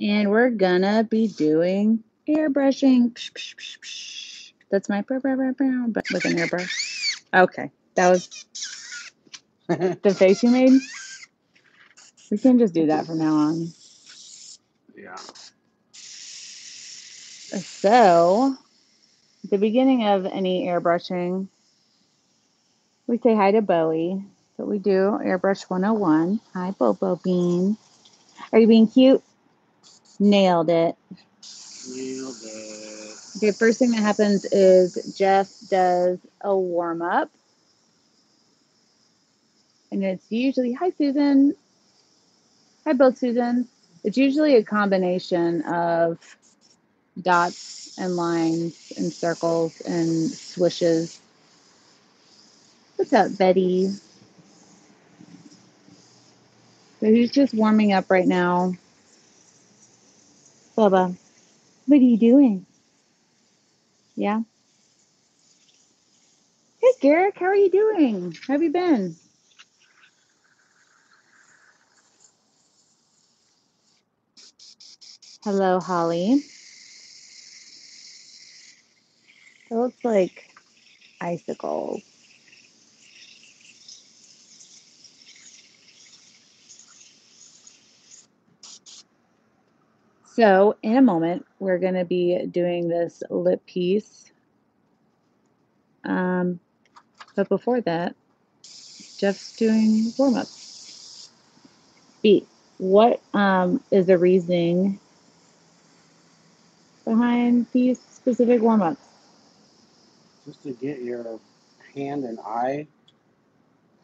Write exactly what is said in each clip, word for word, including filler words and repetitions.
And we're gonna be doing airbrushing. Psh, psh, psh, psh. That's my brr, brr, brr, brr, but with an airbrush. Okay, that was the face you made. We can just do that from now on. Yeah. So, at the beginning of any airbrushing, we say hi to Bowie. So we do airbrush one oh one. Hi, Bobo Bean. Are you being cute? Nailed it. Nailed it. Okay, first thing that happens is Jeff does a warm-up. And it's usually, hi, Susan. Hi, both Susans. It's usually a combination of dots and lines and circles and swishes. What's up, Betty? So he's just warming up right now. Bubba, what are you doing? Yeah? Hey, Garrick, how are you doing? How have you been? Hello, Holly. It looks like icicles. So in a moment, we're going to be doing this lip piece. Um, but before that, Jeff's doing warm-ups. B, what um, is the reasoning behind these specific warm-ups? Just to get your hand and eye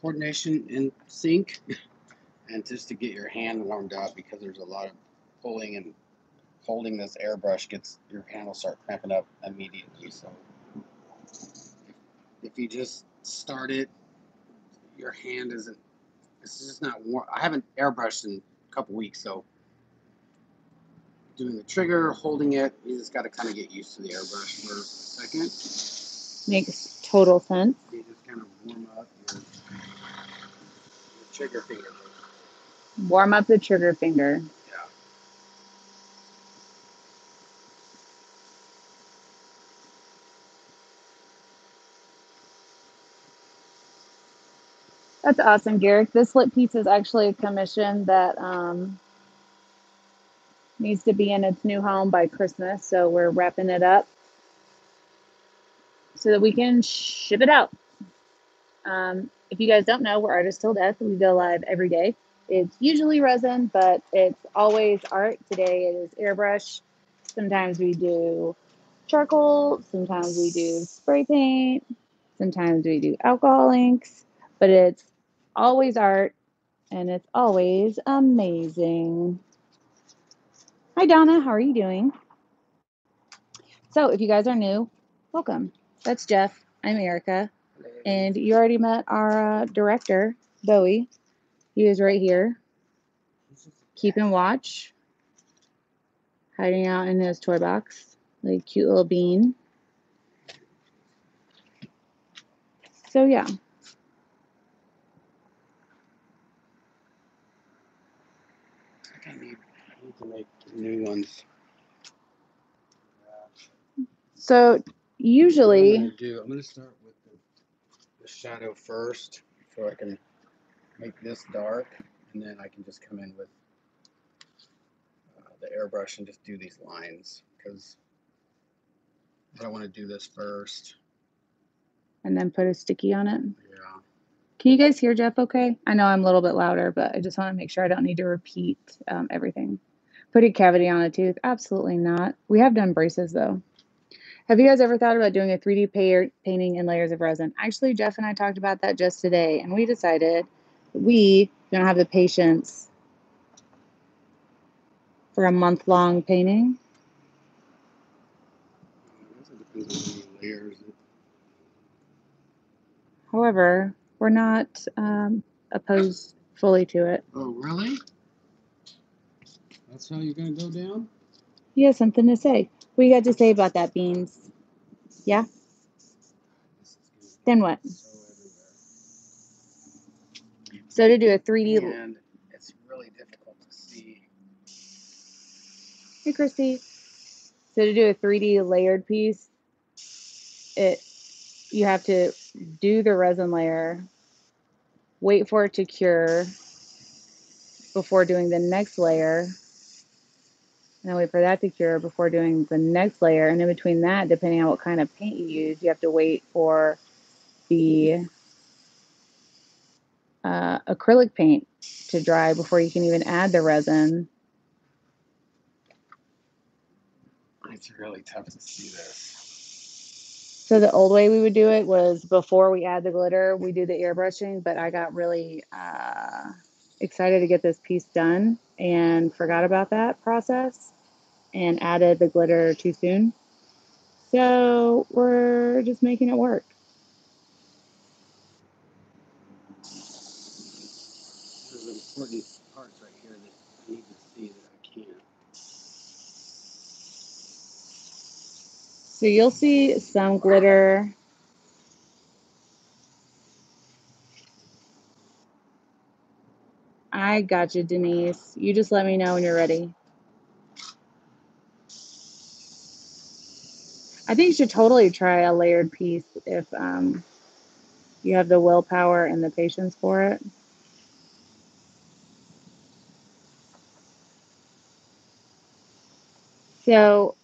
coordination in sync, and just to get your hand warmed up, because there's a lot of pulling and holding this airbrush gets your hand will start cramping up immediately. So if you just start it, your hand isn't, it's just not warm. I haven't airbrushed in a couple weeks, so doing the trigger, holding it, you just got to kind of get used to the airbrush for a second. Makes total sense. You just kind of warm up your, your trigger finger. Warm up the trigger finger. That's awesome, Garrick. This lip piece is actually a commission that um, needs to be in its new home by Christmas, so we're wrapping it up so that we can ship it out. Um, if you guys don't know, we're Artists Till Death. We go live every day. It's usually resin, but it's always art. Today it is airbrush. Sometimes we do charcoal. Sometimes we do spray paint. Sometimes we do alcohol inks. But it's always art, and it's always amazing. Hi, Donna. How are you doing? So if you guys are new, welcome. That's Jeff. I'm Erica. And you already met our uh, director, Bowie. He is right here, keeping watch, hiding out in his toy box, like a cute little bean. So, yeah. I need, I need to make new ones. Yeah. So usually, I'm gonna do, I'm gonna start with the, the shadow first, so I can make this dark, and then I can just come in with uh, the airbrush and just do these lines, because I don't want to do this first. And then put a sticky on it. Yeah. Can you guys hear Jeff okay? I know I'm a little bit louder, but I just want to make sure I don't need to repeat um, everything. Put a cavity on a tooth? Absolutely not. We have done braces, though. Have you guys ever thought about doing a three D pay painting in layers of resin? Actually, Jeff and I talked about that just today, and we decided we don't have the patience for a month-long painting. However, we're not um, opposed fully to it. Oh, really? That's how you're going to go down? Yeah, something to say. What you got to say about that, Beans? Yeah? Then what? So to do a three D... And it's really difficult to see Hey, Christy. So to do a three D layered piece, it you have to do the resin layer, wait for it to cure before doing the next layer, and then wait for that to cure before doing the next layer. And in between that, depending on what kind of paint you use, you have to wait for the uh, acrylic paint to dry before you can even add the resin. It's really tough to see this. So the old way we would do it was before we add the glitter, we do the airbrushing, but I got really uh, excited to get this piece done and forgot about that process and added the glitter too soon. So we're just making it work. There's important parts right here that I need to see that I can't. So you'll see some glitter. I got you, Denise. You just let me know when you're ready. I think you should totally try a layered piece if um, you have the willpower and the patience for it. So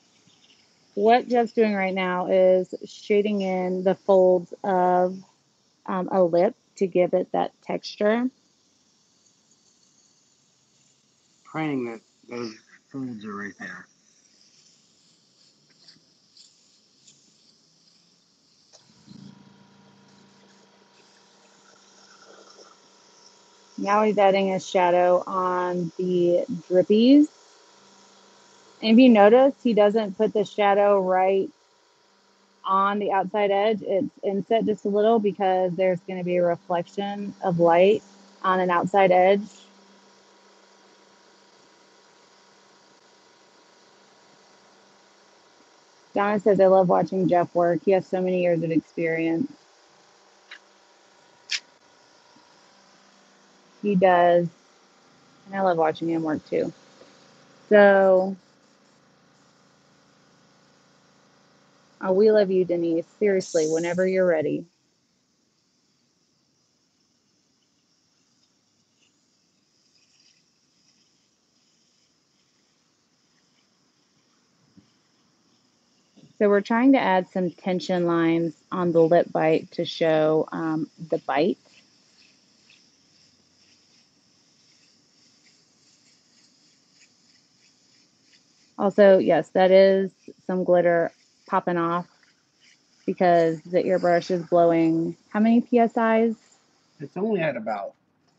what Jeff's doing right now is shading in the folds of um, a lip to give it that texture. Praying that those folds are right there. Now he's adding a shadow on the drippies. And if you notice, he doesn't put the shadow right on the outside edge. It's inset just a little because there's going to be a reflection of light on an outside edge. Donna says, I love watching Jeff work. He has so many years of experience. He does. And I love watching him work too. So oh, we love you, Denise. Seriously, whenever you're ready. So we're trying to add some tension lines on the lip bite to show um, the bite. Also, yes, that is some glitter popping off because the airbrush is blowing how many P S Is? It's only at about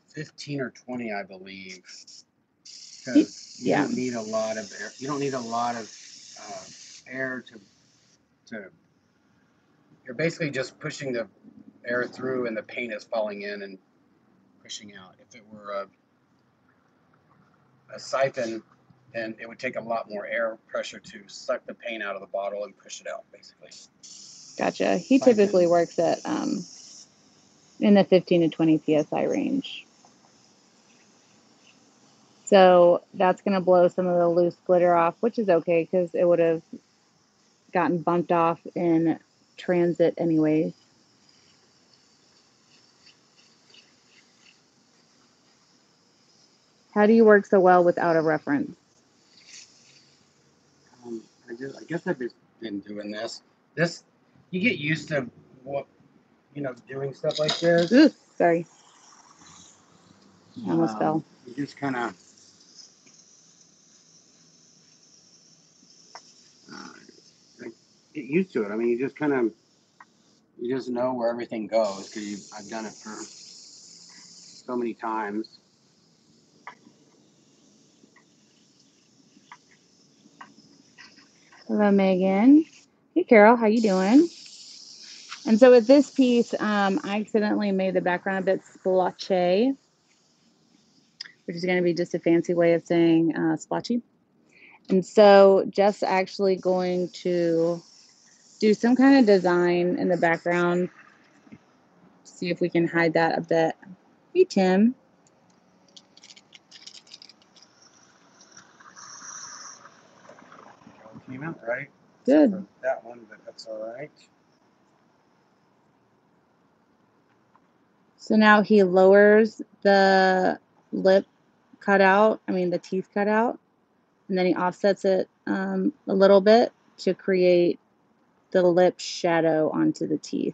fifteen or twenty, I believe. Because you yeah. don't need a lot of air. You don't need a lot of uh, air to to. You're basically just pushing the air through, and the paint is falling in and pushing out. If it were a, a siphon, then it would take a lot more air pressure to suck the paint out of the bottle and push it out, basically. Gotcha. He Five typically minutes. works at um, in the fifteen to twenty P S I range. So that's going to blow some of the loose glitter off, which is okay because it would have gotten bumped off in transit anyways. How do you work so well without a reference? Um, I, just, I guess I've been doing this. This, you get used to what, you know, doing stuff like this. Ooh, sorry. I almost um, fell. You just kind of, uh, like, get used to it. I mean, you just kind of, you just know where everything goes because I've done it for so many times. Hello, Megan. Hey, Carol. How you doing? And so with this piece, um, I accidentally made the background a bit splotchy, which is going to be just a fancy way of saying uh, splotchy. And so Jeff's actually going to do some kind of design in the background. See if we can hide that a bit. Hey, Tim. came out right. Good. For that one, but that's all right. So now he lowers the lip cut out, I mean the teeth cut out, and then he offsets it um, a little bit to create the lip shadow onto the teeth.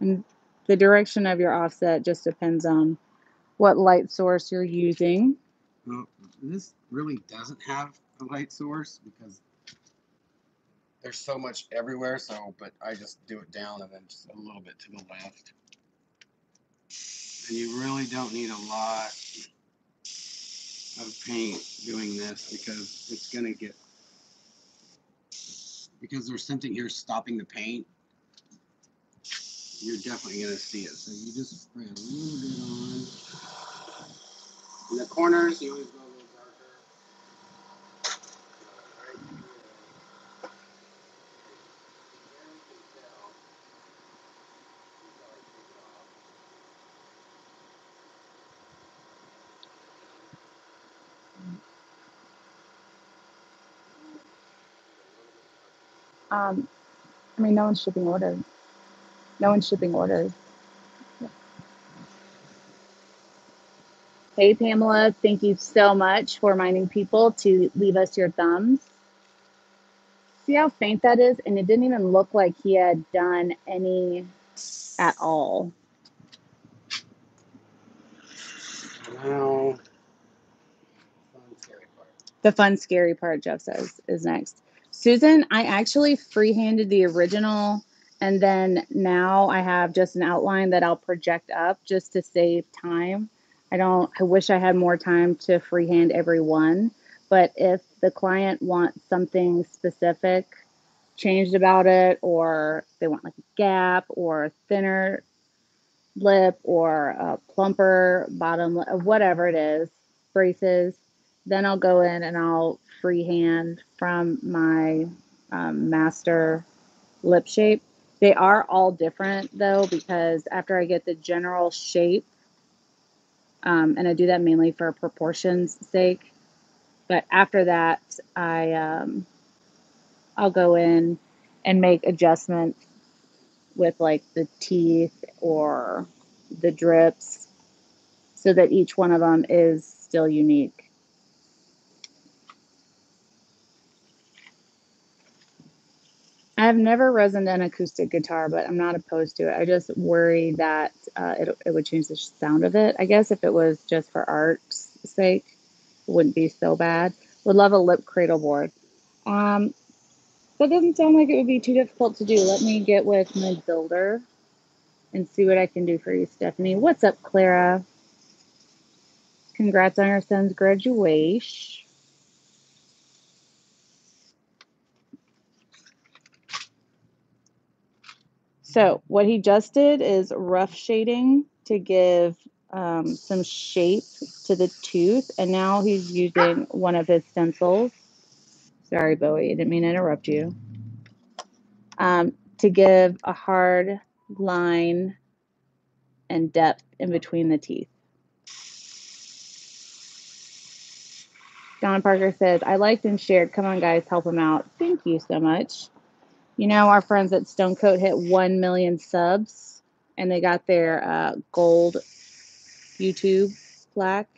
And the direction of your offset just depends on what light source you're using. Well, this really doesn't have a light source because there's so much everywhere, so, but I just do it down and then just a little bit to the left. And you really don't need a lot of paint doing this because it's going to get, because there's something here stopping the paint, you're definitely going to see it. So you just spray a little bit on. In the corners, you always go a little darker. Um, I mean, no one's shipping orders. No one's shipping orders. Yeah. Hey, Pamela, thank you so much for reminding people to leave us your thumbs. See how faint that is? And it didn't even look like he had done any at all. Wow. The fun, scary part, Jeff says, is next. Susan, I actually free-handed the original, and then now I have just an outline that I'll project up just to save time. I don't, I wish I had more time to freehand every one, but if the client wants something specific changed about it, or they want like a gap or a thinner lip or a plumper bottom, whatever it is, braces, then I'll go in and I'll freehand from my um, master lip shape. They are all different though, because after I get the general shape, um, and I do that mainly for proportions sake, but after that I, um, I'll go in and make adjustments with like the teeth or the drips so that each one of them is still unique. I've never resined an acoustic guitar, but I'm not opposed to it. I just worry that uh, it, it would change the sound of it. I guess if it was just for art's sake, it wouldn't be so bad. Would love a lip cradle board. Um, that doesn't sound like it would be too difficult to do. Let me get with my builder and see what I can do for you, Stephanie. What's up, Clara? Congrats on your son's graduation. So what he just did is rough shading to give um, some shape to the tooth. And now he's using one of his stencils. Sorry, Bowie, I didn't mean to interrupt you. Um, to give a hard line and depth in between the teeth. Don Parker says, I liked and shared. Come on, guys, help him out. Thank you so much. You know, our friends at Stone Coat hit one million subs, and they got their uh, gold YouTube plaque.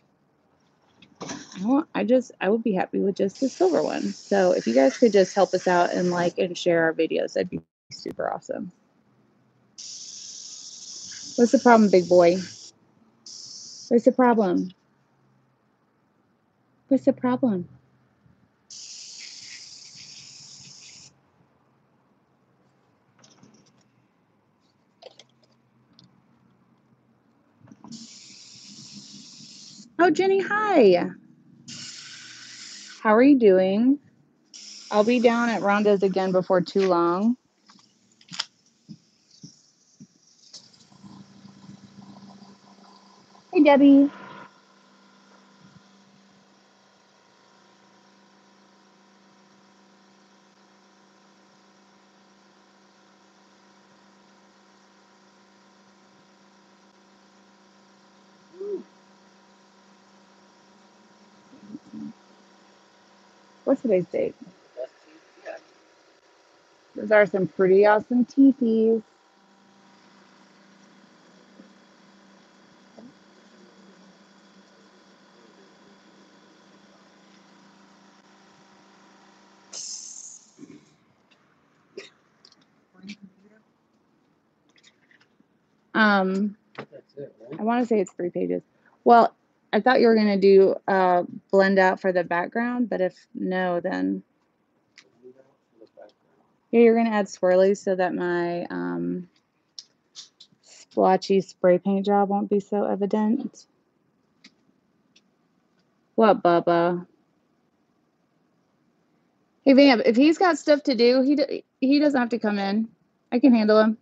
Well, I just, I would be happy with just the silver one. So if you guys could just help us out and like and share our videos, that'd be super awesome. What's the problem, big boy? What's the problem? What's the problem? Oh, Jenny, hi. How are you doing? I'll be down at Rhonda's again before too long. Hey, Debbie. What's today's date? Those are some pretty awesome teethies. Um, That's it, right? I want to say it's three pages. Well, I thought you were going to do a uh, blend out for the background, but if no, then... Yeah, you're going to add swirlies so that my um, splotchy spray paint job won't be so evident. What, Bubba? Hey, Vamp, if he's got stuff to do, he, do he doesn't have to come in. I can handle him.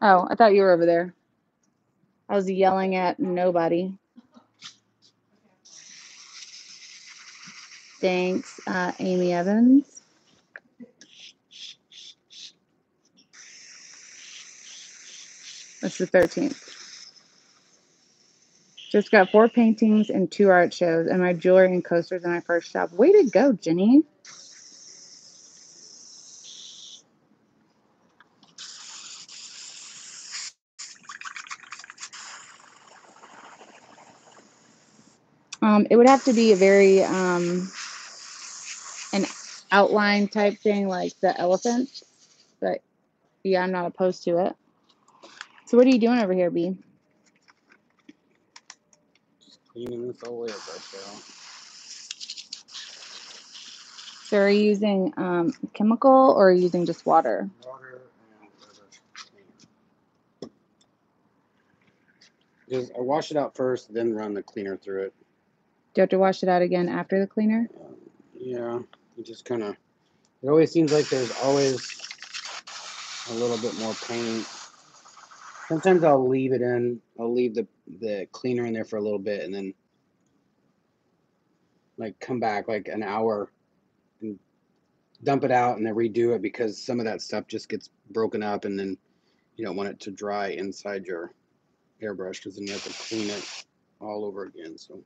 Oh, I thought you were over there. I was yelling at nobody. Thanks, uh, Amy Evans. That's the thirteenth. Just got four paintings and two art shows, and my jewelry and coasters in my first shop. Way to go, Jenny. Um, it would have to be a very, um, an outline type thing like the elephant, but yeah, I'm not opposed to it. So what are you doing over here, B? Just cleaning this whole layer brush out. So are you using um, chemical or are you using just water? Water and cleaner. Just, I wash it out first, then run the cleaner through it. Do you have to wash it out again after the cleaner? Um, yeah, it just kind of, it always seems like there's always a little bit more paint. Sometimes I'll leave it in, I'll leave the, the cleaner in there for a little bit and then like come back like an hour and dump it out and then redo it because some of that stuff just gets broken up and then you don't want it to dry inside your airbrush because then you have to clean it all over again, so.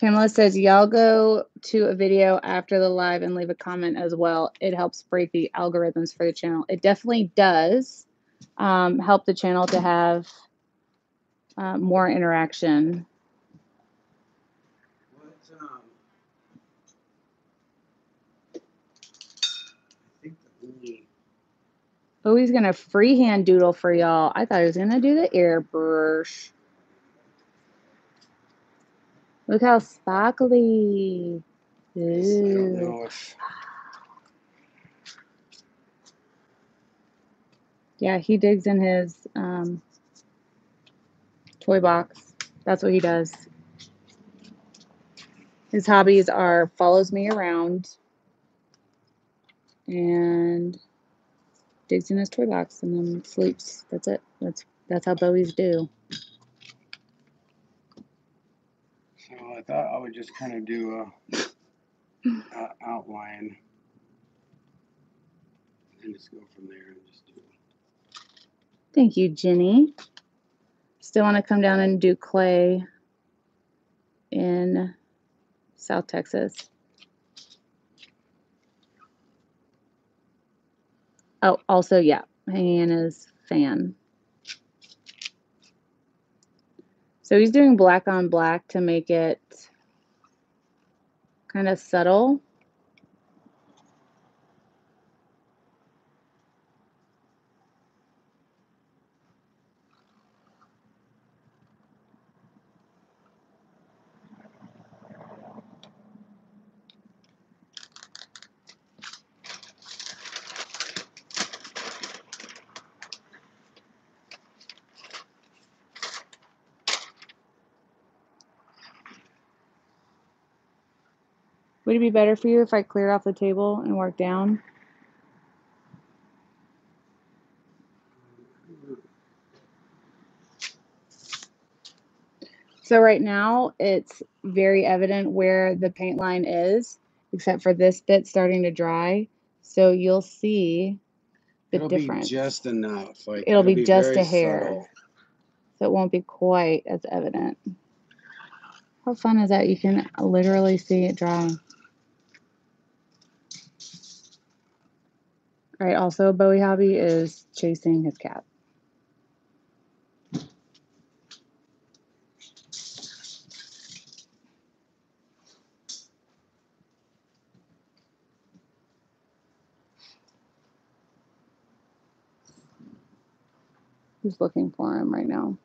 Pamela says, y'all go to a video after the live and leave a comment as well. It helps break the algorithms for the channel. It definitely does um, help the channel to have uh, more interaction. What, um, I think the... Bowie's going to freehand doodle for y'all. I thought he was going to do the airbrush. Look how sparkly. Ooh. I don't know if... Yeah, he digs in his um, toy box. That's what he does. His hobbies are follows me around and digs in his toy box and then sleeps. That's it. That's, that's how Bowies do. So I thought I would just kind of do an outline and just go from there and just do it. Thank you, Jenny. Still want to come down and do clay in South Texas. Oh, also, yeah, Hannah's fan. So he's doing black on black to make it kind of subtle. Would it be better for you if I cleared off the table and worked down? So right now, it's very evident where the paint line is, except for this bit starting to dry. So you'll see the it'll difference. It'll be just enough. Like, it'll, it'll be, be just a hair. Subtle. So it won't be quite as evident. How fun is that? You can literally see it dry. All right, also a Bowie hobby is chasing his cat. He's looking for him right now.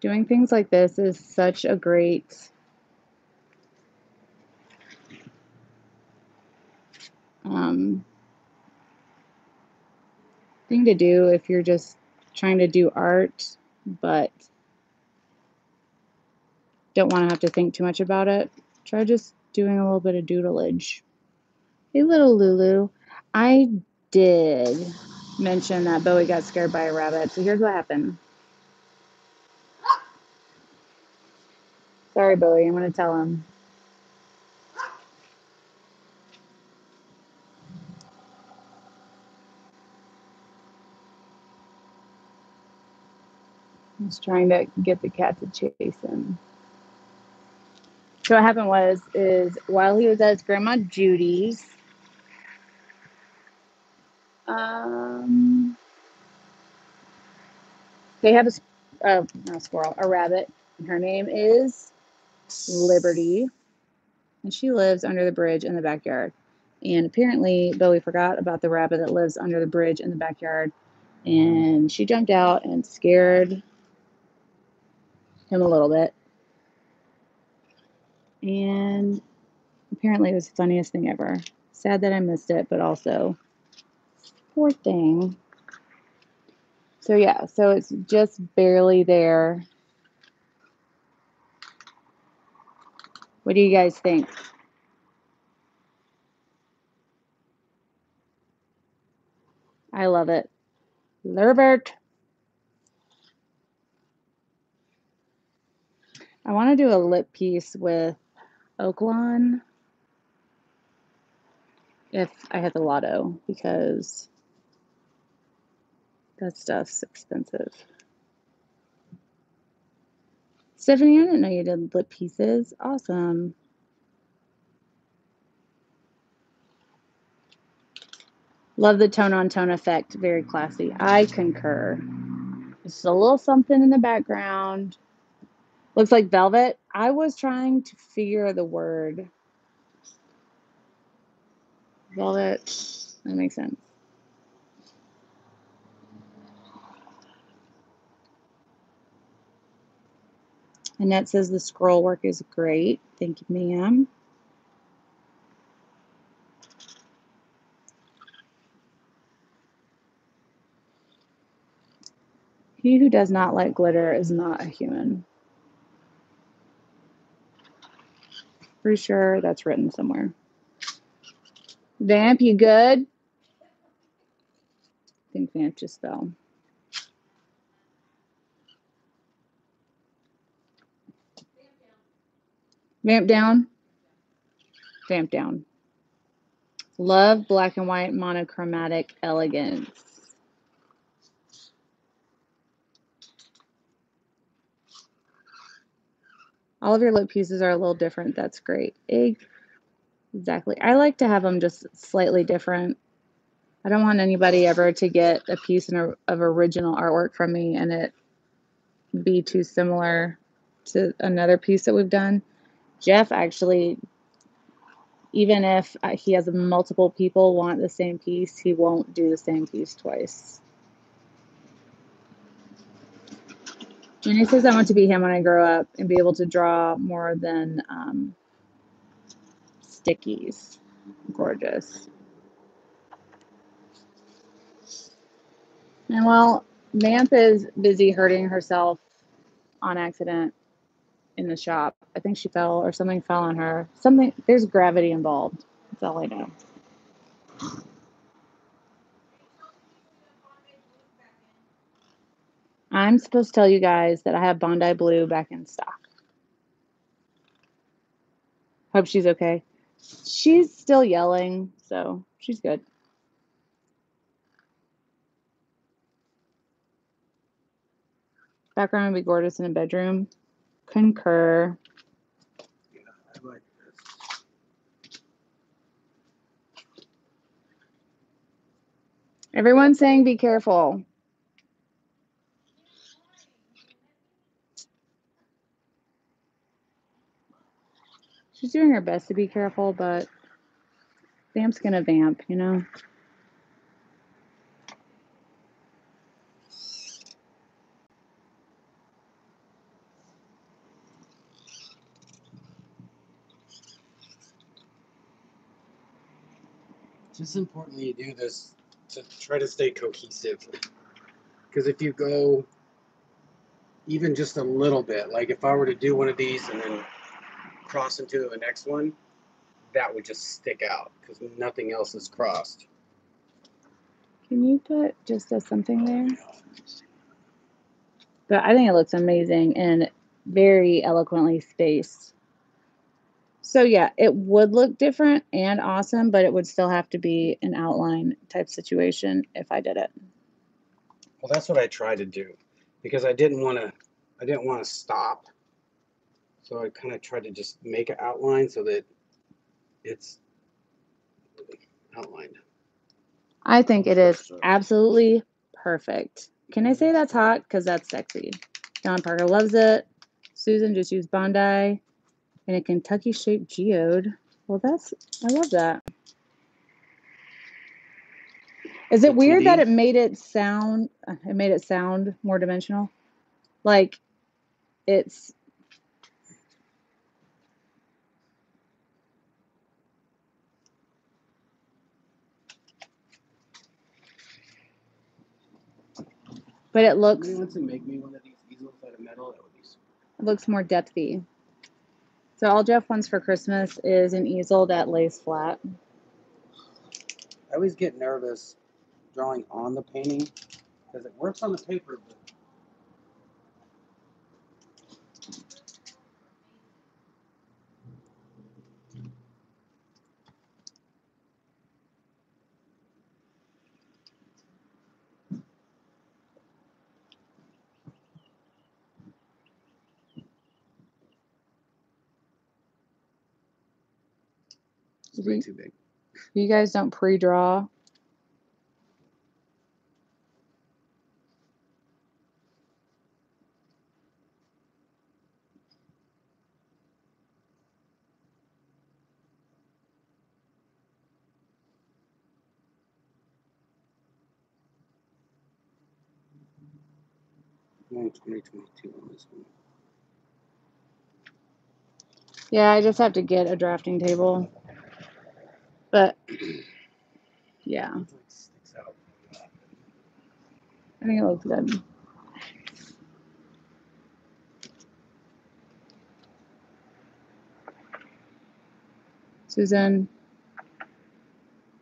Doing things like this is such a great um, thing to do if you're just trying to do art but don't want to have to think too much about it. Try just doing a little bit of doodleage. Hey, little Lulu. I did mention that Bowie got scared by a rabbit, so here's what happened. Sorry, Bowie, I'm going to tell him. I was trying to get the cat to chase him. So what happened was, is while he was at his grandma Judy's, um, they have a, uh, not a squirrel, a rabbit. And her name is Liberty, and she lives under the bridge in the backyard. And apparently Bowie forgot about the rabbit that lives under the bridge in the backyard, and she jumped out and scared him a little bit. And apparently it was the funniest thing ever. Sad that I missed it, but also poor thing. So yeah, so it's just barely there. What do you guys think? I love it. Liberty. I want to do a lip piece with Oaklawn if I hit the lotto, because that stuff's expensive. Stephanie, I didn't know you did lip pieces. Awesome. Love the tone-on-tone effect. Very classy. I concur. Just a little something in the background. Looks like velvet. I was trying to figure the word. Velvet. That makes sense. Annette says the scroll work is great. Thank you, ma'am. He who does not like glitter is not a human. Pretty sure that's written somewhere. Vamp, you good? I think Vamp just fell. Vamp down. Vamp down. Love black and white monochromatic elegance. All of your lip pieces are a little different. That's great. Exactly. I like to have them just slightly different. I don't want anybody ever to get a piece of original artwork from me and it be too similar to another piece that we've done. Jeff actually, even if he has multiple people want the same piece, he won't do the same piece twice. Jenny says, I want to be him when I grow up and be able to draw more than um, stickies. Gorgeous. And while Vamp is busy hurting herself on accident in the shop, I think she fell or something fell on her. Something, there's gravity involved. That's all I know. I'm supposed to tell you guys that I have Bondi Blue back in stock. Hope she's okay. She's still yelling, so she's good. Background would be gorgeous in a bedroom. Concur. Yeah, I like this. Everyone's saying be careful. She's doing her best to be careful, but vamp's gonna vamp, you know? It's just important you do this to try to stay cohesive. Because if you go even just a little bit, like if I were to do one of these and then cross into the next one, that would just stick out because nothing else is crossed. Can you put just a something there? But I think it looks amazing and very eloquently spaced. So yeah, it would look different and awesome, but it would still have to be an outline type situation if I did it. Well, that's what I tried to do because I didn't want to, I didn't want to stop. So I kind of tried to just make an outline so that it's outlined. I think it is absolutely perfect. Can I say that's hot? Because that's sexy. Don Parker loves it. Susan just used Bondi and a Kentucky-shaped geode. Well, that's, I love that. Is it weird that it made it sound, it made it sound more dimensional? Like it's, but it looks. If you want to make me one of these easels out of metal, that would be super. It looks more depthy. So all Jeff wants for Christmas is an easel that lays flat. I always get nervous drawing on the painting because it works on the paper, but it's way too big. You guys don't pre-draw. twenty twenty-two on this one. Yeah, I just have to get a drafting table. But, yeah. I think it looks good. Susan,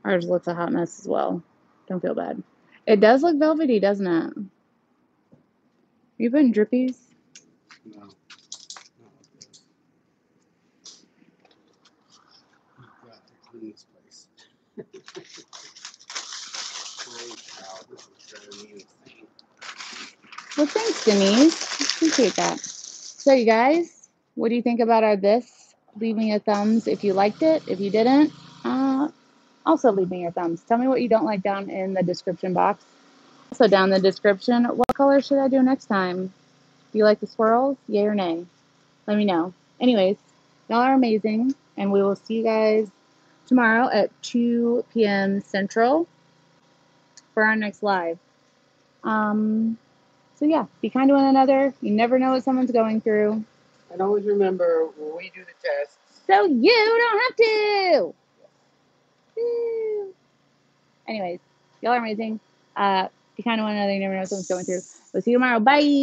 ours looks a hot mess as well. Don't feel bad. It does look velvety, doesn't it? Are you putting drippies? No. Well, thanks, Denise. Appreciate that. So, you guys, what do you think about our this? Leave me a thumbs if you liked it. If you didn't, uh, also leave me your thumbs. Tell me what you don't like down in the description box. Also, down in the description, what color should I do next time? Do you like the swirls? Yay or nay? Let me know. Anyways, y'all are amazing, and we will see you guys tomorrow at two P M Central for our next live. Um, so yeah, be kind to one another. You never know what someone's going through. And always remember, we do the tests. So you don't have to. Woo. Anyways, y'all are amazing. Uh, be kind to one another. You never know what someone's going through. We'll see you tomorrow. Bye.